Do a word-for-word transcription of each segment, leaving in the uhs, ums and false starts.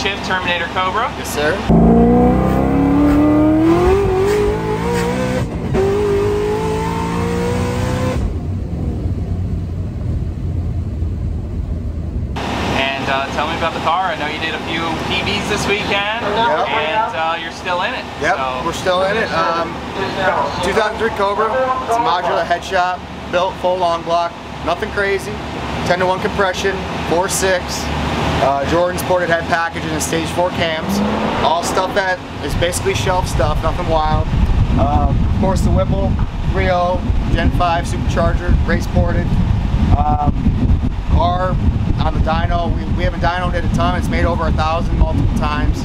shift Terminator Cobra. Yes, sir. Uh, tell me about the car. I know you did a few P Bs this weekend, yep. and uh, you're still in it. Yep, so. We're still in it. Um, two thousand three Cobra. It's a modular head shop, built full long block, nothing crazy. ten to one compression, four six, uh, Jordan sported head package and stage four cams. All stuff that is basically shelf stuff, nothing wild. Um, of course, the Whipple three oh Gen five supercharger, race ported. Um, our on the dyno, we, we haven't dynoed it a ton. It's made over a thousand multiple times.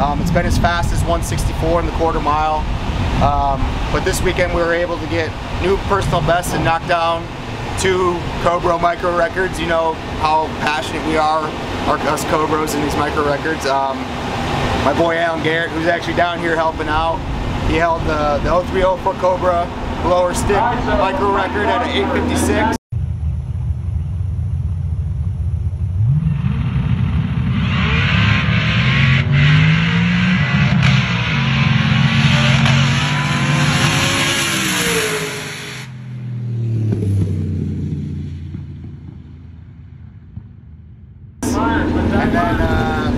Um, it's been as fast as one sixty-four in the quarter mile, um, but this weekend we were able to get new personal bests and knock down two Cobra micro records. You know how passionate we are, our us Cobras, in these micro records. Um, my boy Alan Garrett, who's actually down here helping out, he held the, the oh three oh for Cobra blower stick micro record at an eight fifty-six. And then uh,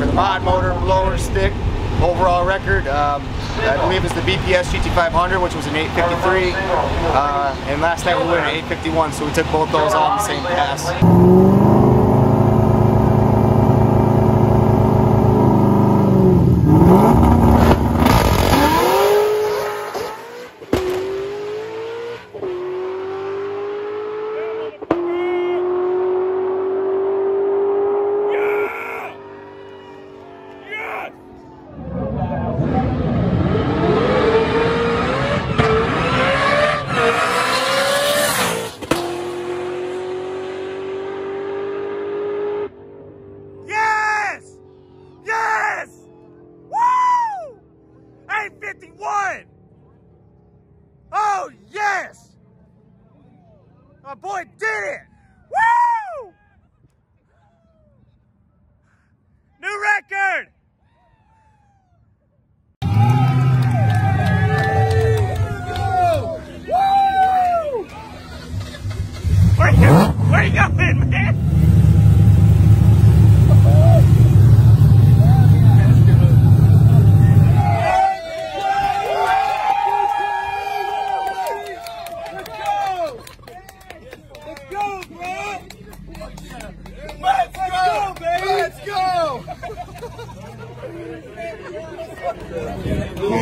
for the mod motor, blower, stick, overall record, um, I believe is the B P S G T five hundred, which was an eight fifty-three, uh, and last night we went an eight fifty-one, so we took both those all in the same pass. fifty-one! Oh, yes! My boy did it! Woo! New record! Woo! Where you, where you going, man?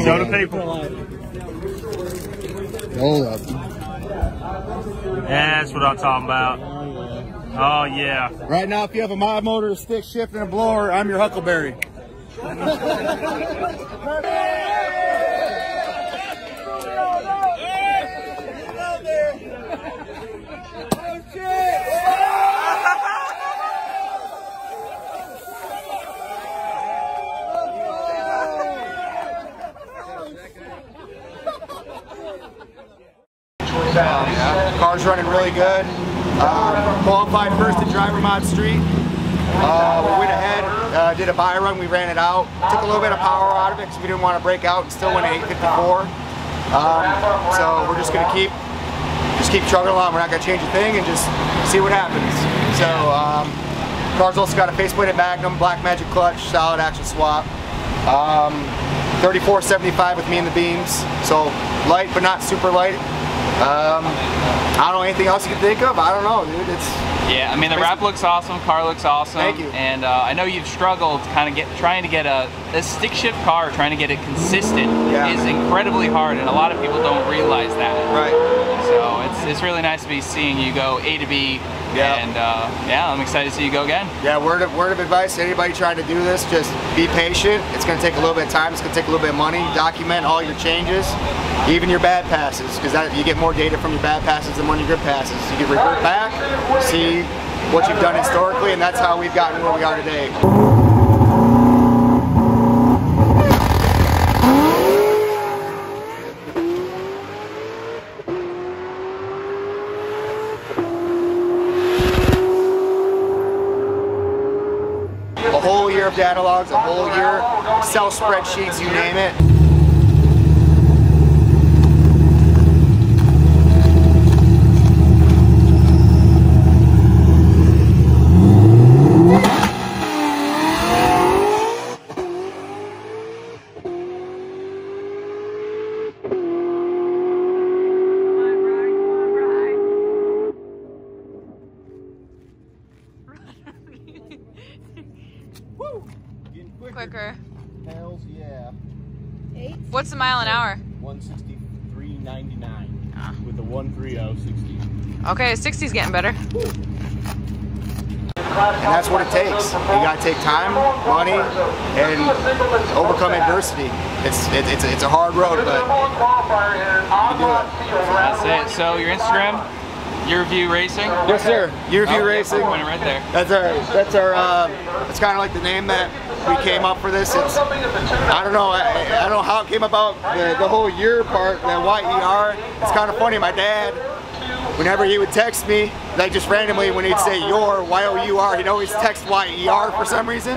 Show the people. Hold up. That's what I'm talking about. Oh, yeah. Right now, if you have a mod motor, a stick shift, and a blower, I'm your Huckleberry. Um, yeah. Car's running really good. Um, qualified first at Driver Mod Street. Uh, we went ahead, uh, did a buy run. We ran it out. Took a little bit of power out of it because we didn't want to break out, and still went eight fifty-four. Um, so we're just gonna keep, just keep chugging along. We're not gonna change a thing and just see what happens. So um, car's also got a faceplated Magnum, Black Magic clutch, solid action swap. Um, thirty-four seventy-five with me in the beams. So light, but not super light. Um, I don't know, anything else you can think of? I don't know, dude. It's yeah, I mean, the wrap looks awesome, car looks awesome. Thank you. And uh, I know you've struggled kind of get trying to get a, a stick shift car, trying to get it consistent yeah. is incredibly hard, and a lot of people don't realize that. Right. So it's, it's really nice to be seeing you go A to B, yeah. and uh, yeah, I'm excited to see you go again. Yeah, word of, word of advice to anybody trying to do this, just be patient. It's going to take a little bit of time, it's going to take a little bit of money. Document all your changes. Even your bad passes, because you get more data from your bad passes than when your good passes. You can revert back, see what you've done historically, and that's how we've gotten where we are today. A whole year of data logs, a whole year, Excel spreadsheets, you name it. Quicker. Hells yeah. Eight? What's the mile an hour? one sixty-three ninety-nine ah. With the one thirty sixty. Okay, sixty's getting better. And that's what it takes. You gotta take time, money, and overcome adversity. It's it, it's it's a hard road, but you do it. That's it. So your Instagram? Yerview Racing? Yes, sir. Yerview oh, Racing. Yeah, right there. That's our, that's our, uh, that's kind of like the name that we came up for this. It's, I don't know, I, I don't know how it came about, the, the whole year part, the Y E R. It's kind of funny, my dad, whenever he would text me, like just randomly when he'd say your, Y O U R, he'd always text Y E R for some reason.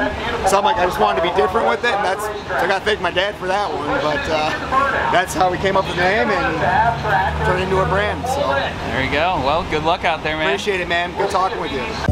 So I'm like, I just wanted to be different with it, and that's, so I gotta thank my dad for that one, but uh, that's how we came up with the name and turned it into a brand, so. There you go. Well, good luck out there, man. Appreciate it, man. Good talking with you.